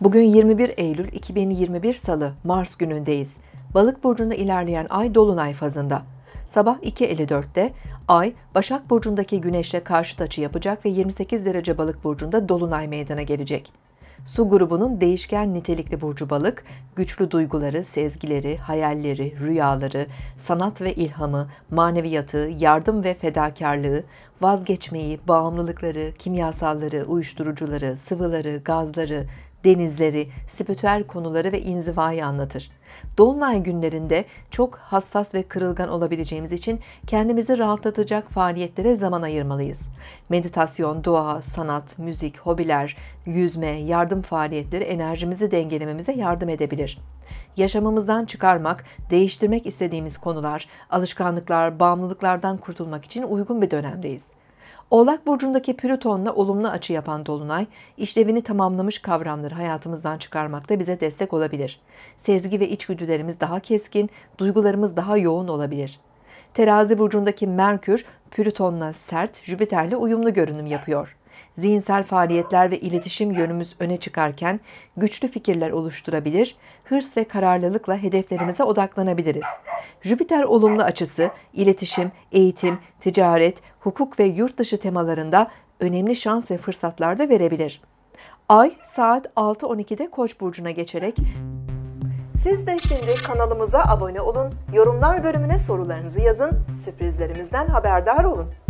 Bugün 21 Eylül 2021 Salı, Mars günündeyiz. Balık burcunda ilerleyen ay dolunay fazında. Sabah 2:54'te ay Başak burcundaki Güneş'le karşıt açı yapacak ve 28 derece Balık burcunda dolunay meydana gelecek. Su grubunun değişken nitelikli burcu Balık, güçlü duyguları, sezgileri, hayalleri, rüyaları, sanat ve ilhamı, maneviyatı, yardım ve fedakarlığı, vazgeçmeyi, bağımlılıkları, kimyasalları, uyuşturucuları, sıvıları, gazları, denizleri, spiritüel konuları ve inzivayı anlatır. Dolunay günlerinde çok hassas ve kırılgan olabileceğimiz için kendimizi rahatlatacak faaliyetlere zaman ayırmalıyız. Meditasyon, dua, sanat, müzik, hobiler, yüzme, yardım faaliyetleri enerjimizi dengelememize yardım edebilir. Yaşamımızdan çıkarmak, değiştirmek istediğimiz konular, alışkanlıklar, bağımlılıklardan kurtulmak için uygun bir dönemdeyiz. Oğlak burcundaki Plüton'la olumlu açı yapan dolunay, işlevini tamamlamış kavramları hayatımızdan çıkarmakta bize destek olabilir. Sezgi ve içgüdülerimiz daha keskin, duygularımız daha yoğun olabilir. Terazi burcundaki Merkür, Plüton'la sert, Jüpiter'le uyumlu görünüm yapıyor. Zihinsel faaliyetler ve iletişim yönümüz öne çıkarken güçlü fikirler oluşturabilir, hırs ve kararlılıkla hedeflerimize odaklanabiliriz. Jüpiter olumlu açısı, iletişim, eğitim, ticaret, hukuk ve yurt dışı temalarında önemli şans ve fırsatlar da verebilir. Ay saat 6:12'de Koç burcuna geçerek... Siz de şimdi kanalımıza abone olun, yorumlar bölümüne sorularınızı yazın, sürprizlerimizden haberdar olun.